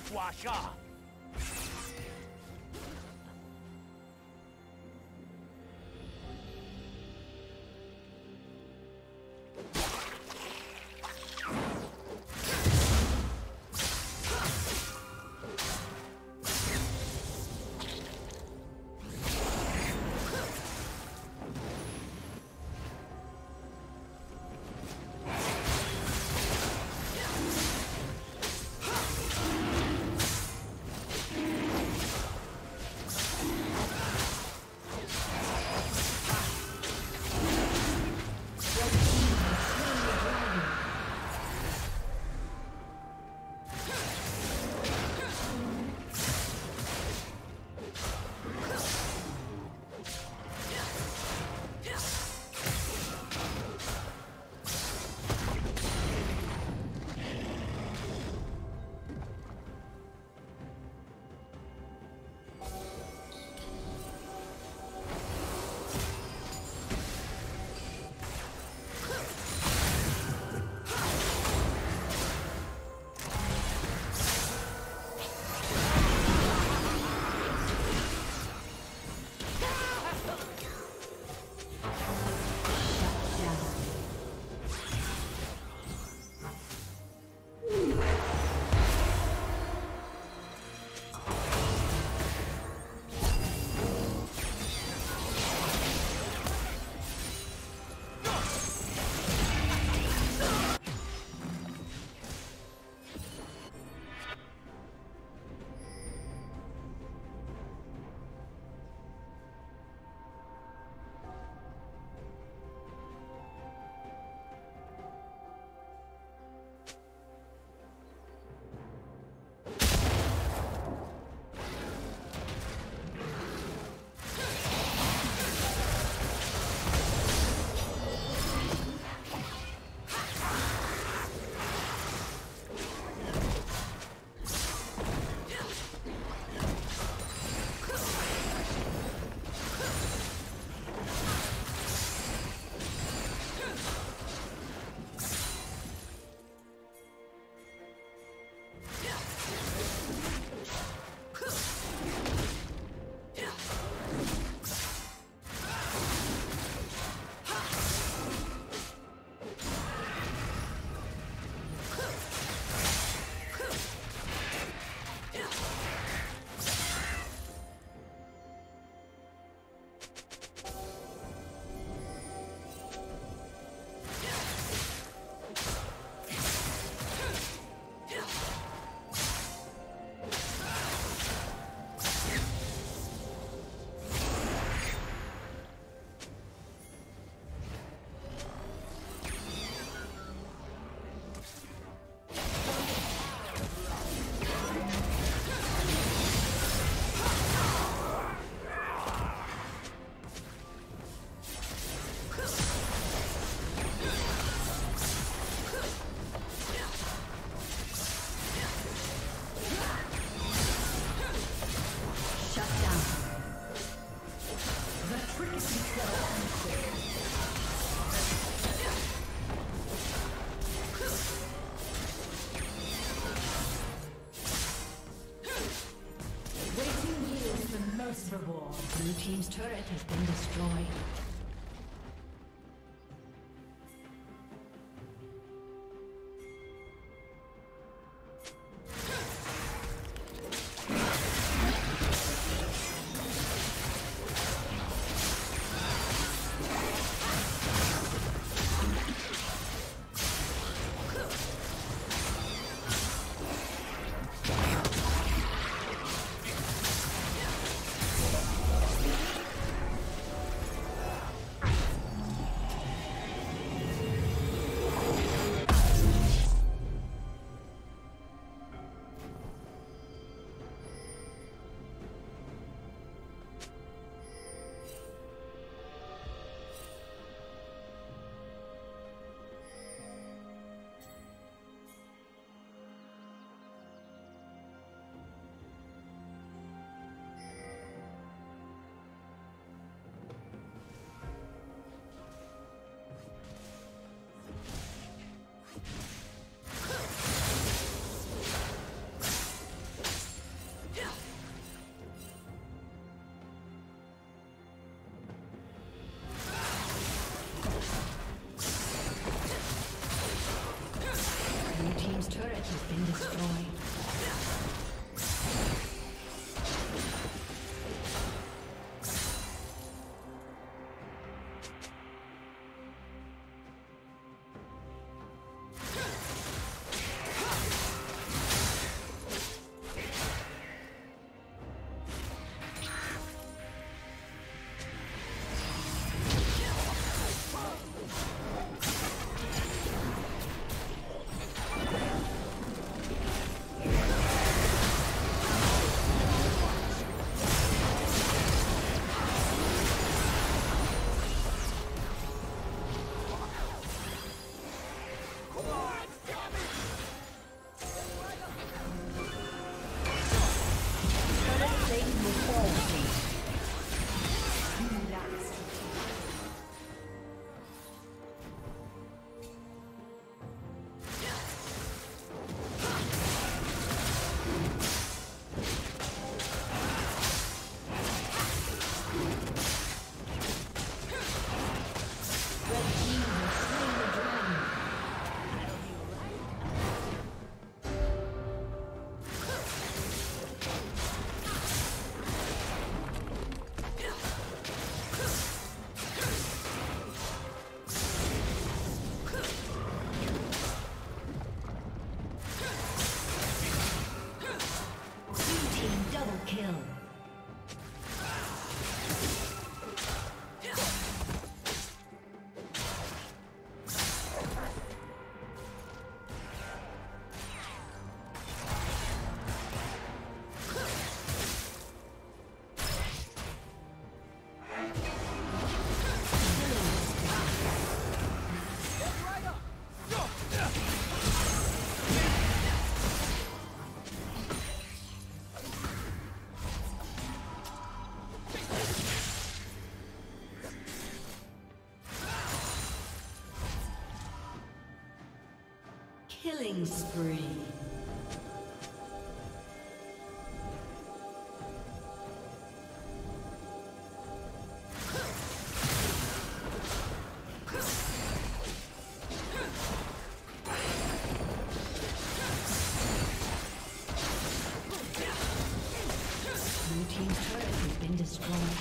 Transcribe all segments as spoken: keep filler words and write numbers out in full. Don't wash off! Blue team's turret has been destroyed. kill. Killing spree. Blue team's turret has been destroyed.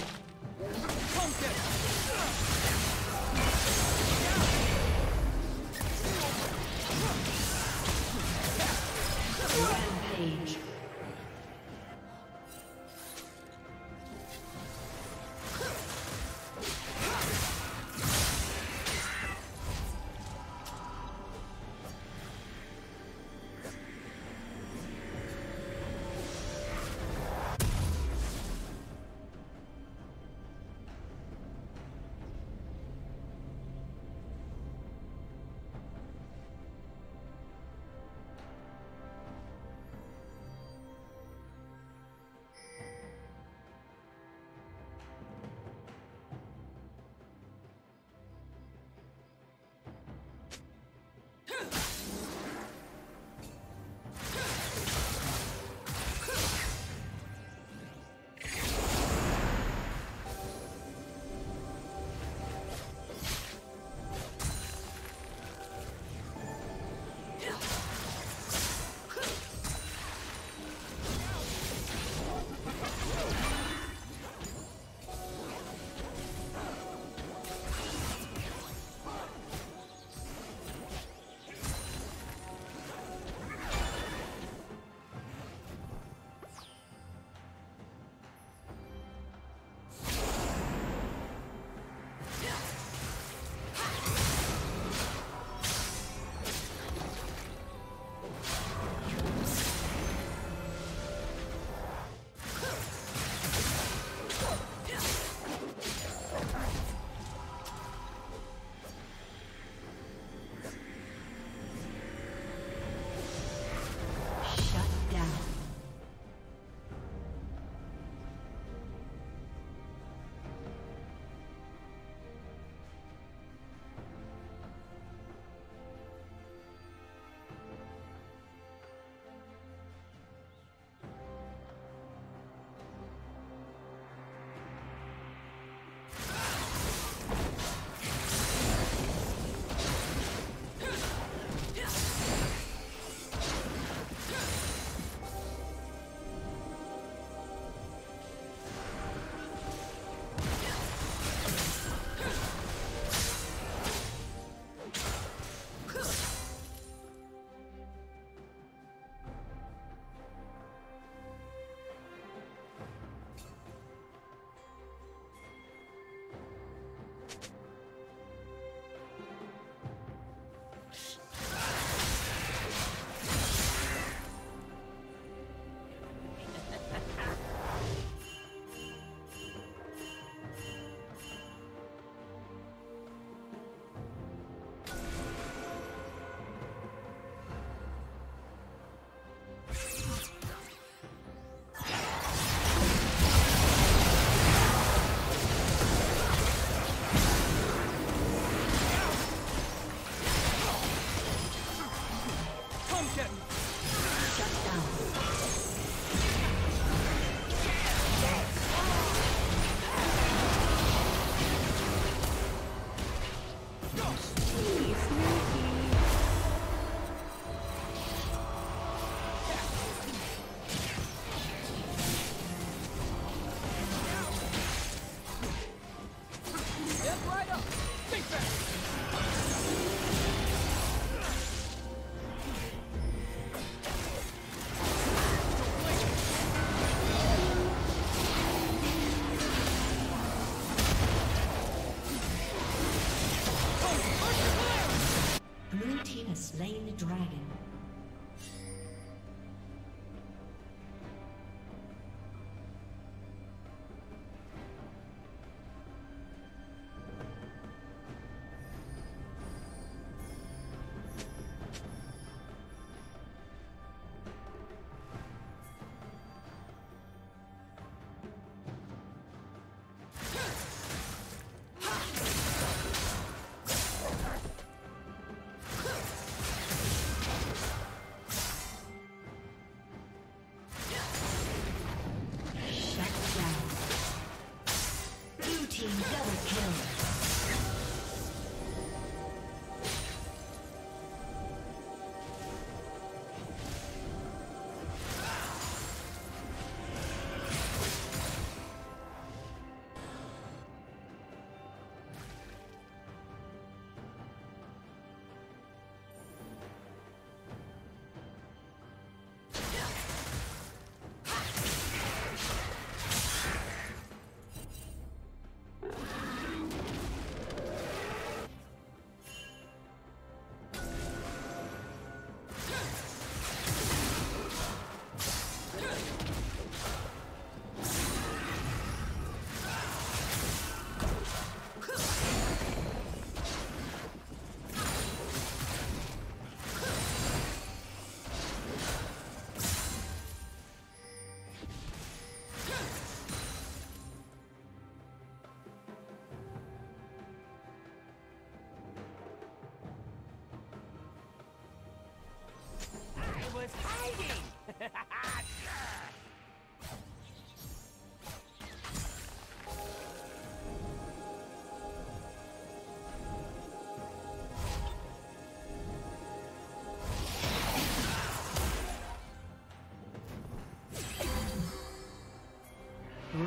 was hiding!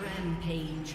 Rampage.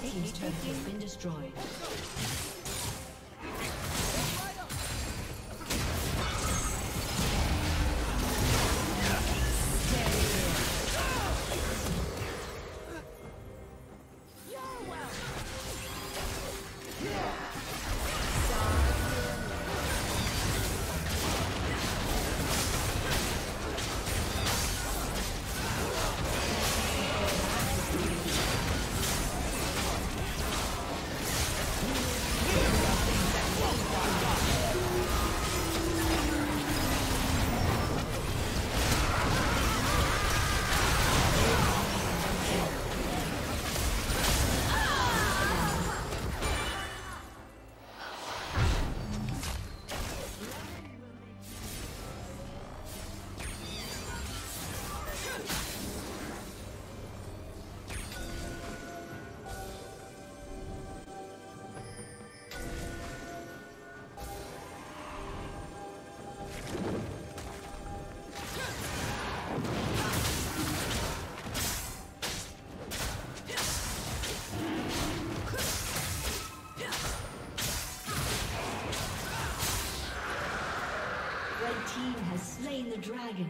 Team's turret has been destroyed. Slain the dragon.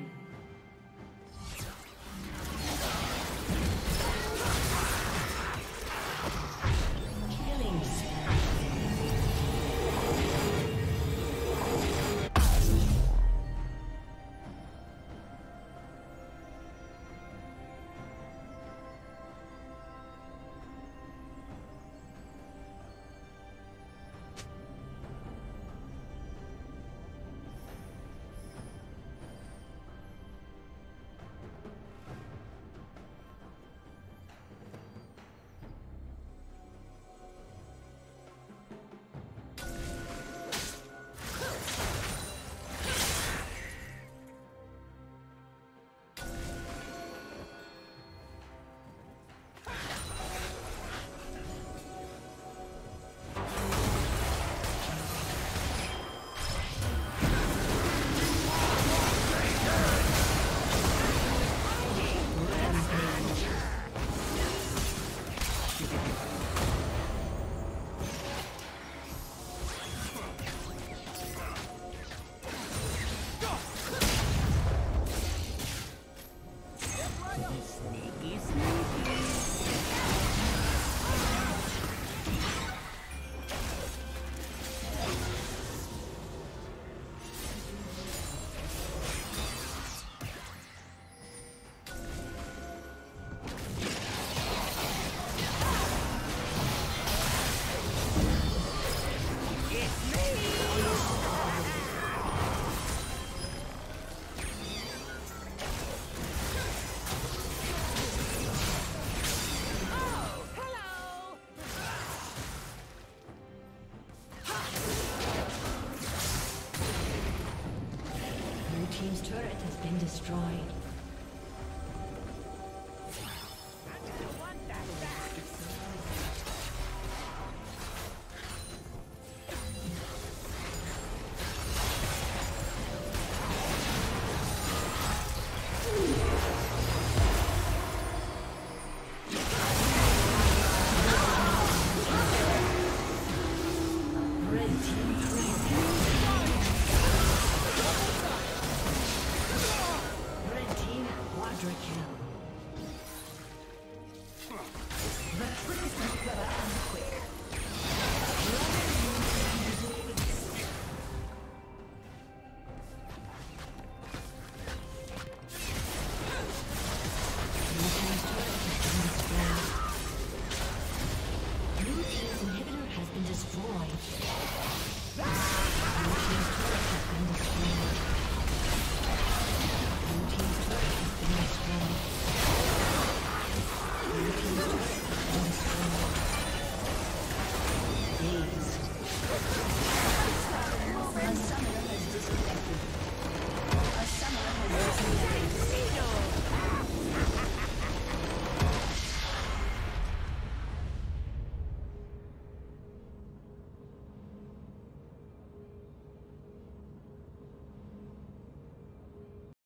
been destroyed. Destroyed.